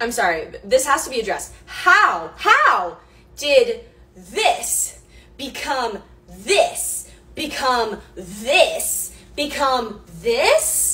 I'm sorry, this has to be addressed. How did this become this, become this, become this?